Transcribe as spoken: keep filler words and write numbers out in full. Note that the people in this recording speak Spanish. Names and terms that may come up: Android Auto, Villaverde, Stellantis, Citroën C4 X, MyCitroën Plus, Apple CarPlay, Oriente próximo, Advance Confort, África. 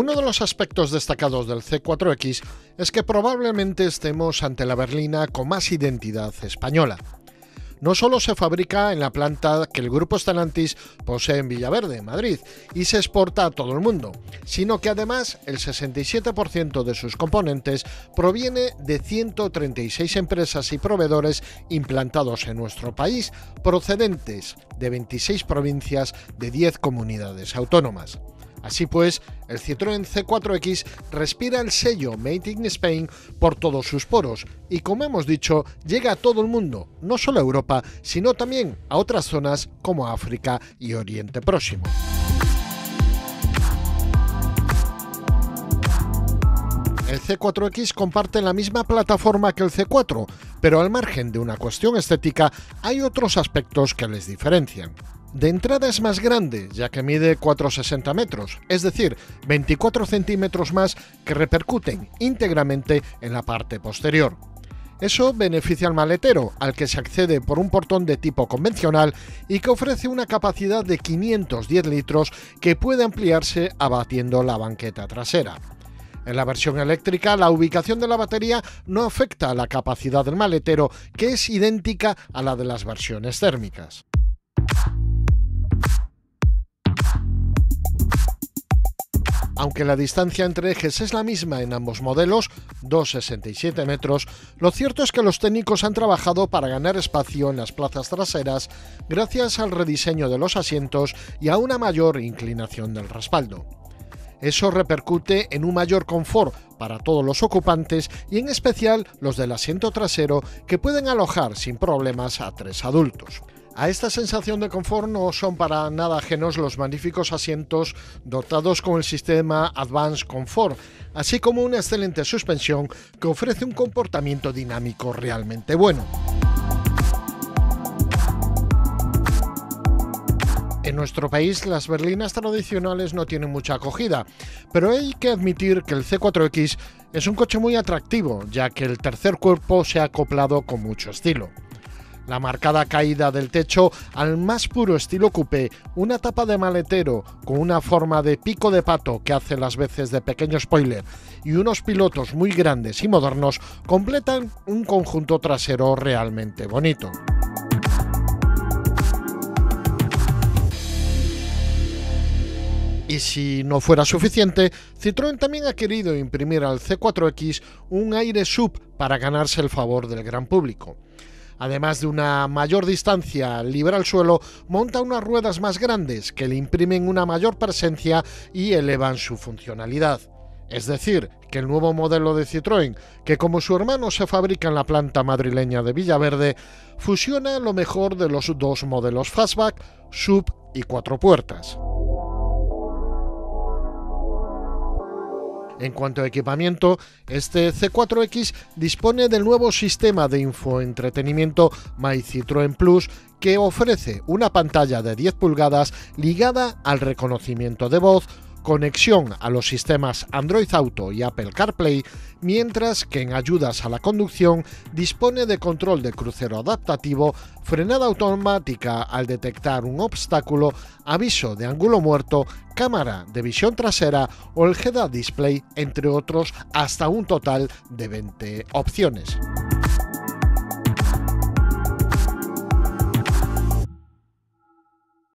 Uno de los aspectos destacados del C cuatro X es que probablemente estemos ante la berlina con más identidad española. No solo se fabrica en la planta que el grupo Stellantis posee en Villaverde, Madrid, y se exporta a todo el mundo, sino que además el sesenta y siete por ciento de sus componentes proviene de ciento treinta y seis empresas y proveedores implantados en nuestro país, procedentes de veintiséis provincias de diez comunidades autónomas. Así pues, el Citroën C cuatro X respira el sello Made in Spain por todos sus poros y, como hemos dicho, llega a todo el mundo, no solo a Europa, sino también a otras zonas como África y Oriente Próximo. El C cuatro X comparte la misma plataforma que el C cuatro, pero al margen de una cuestión estética, hay otros aspectos que les diferencian. De entrada es más grande, ya que mide cuatrocientos sesenta metros, es decir, veinticuatro centímetros más que repercuten íntegramente en la parte posterior. Eso beneficia al maletero, al que se accede por un portón de tipo convencional y que ofrece una capacidad de quinientos diez litros que puede ampliarse abatiendo la banqueta trasera. En la versión eléctrica, la ubicación de la batería no afecta a la capacidad del maletero, que es idéntica a la de las versiones térmicas. Aunque la distancia entre ejes es la misma en ambos modelos, doscientos sesenta y siete metros, lo cierto es que los técnicos han trabajado para ganar espacio en las plazas traseras gracias al rediseño de los asientos y a una mayor inclinación del respaldo. Eso repercute en un mayor confort para todos los ocupantes y en especial los del asiento trasero, que pueden alojar sin problemas a tres adultos. A esta sensación de confort no son para nada ajenos los magníficos asientos dotados con el sistema Advance Confort, así como una excelente suspensión que ofrece un comportamiento dinámico realmente bueno. En nuestro país las berlinas tradicionales no tienen mucha acogida, pero hay que admitir que el C cuatro X es un coche muy atractivo, ya que el tercer cuerpo se ha acoplado con mucho estilo. La marcada caída del techo al más puro estilo coupé, una tapa de maletero con una forma de pico de pato que hace las veces de pequeño spoiler y unos pilotos muy grandes y modernos completan un conjunto trasero realmente bonito. Y si no fuera suficiente, Citroën también ha querido imprimir al C cuatro X un aire S U V para ganarse el favor del gran público. Además de una mayor distancia libre al suelo, monta unas ruedas más grandes que le imprimen una mayor presencia y elevan su funcionalidad. Es decir, que el nuevo modelo de Citroën, que como su hermano se fabrica en la planta madrileña de Villaverde, fusiona lo mejor de los dos modelos fastback, S U V y cuatro puertas. En cuanto a equipamiento, este C cuatro X dispone del nuevo sistema de infoentretenimiento MyCitroën Plus, que ofrece una pantalla de diez pulgadas ligada al reconocimiento de voz, conexión a los sistemas Android Auto y Apple CarPlay, mientras que en ayudas a la conducción dispone de control de crucero adaptativo, frenada automática al detectar un obstáculo, aviso de ángulo muerto, cámara de visión trasera o el head-up display, entre otros, hasta un total de veinte opciones.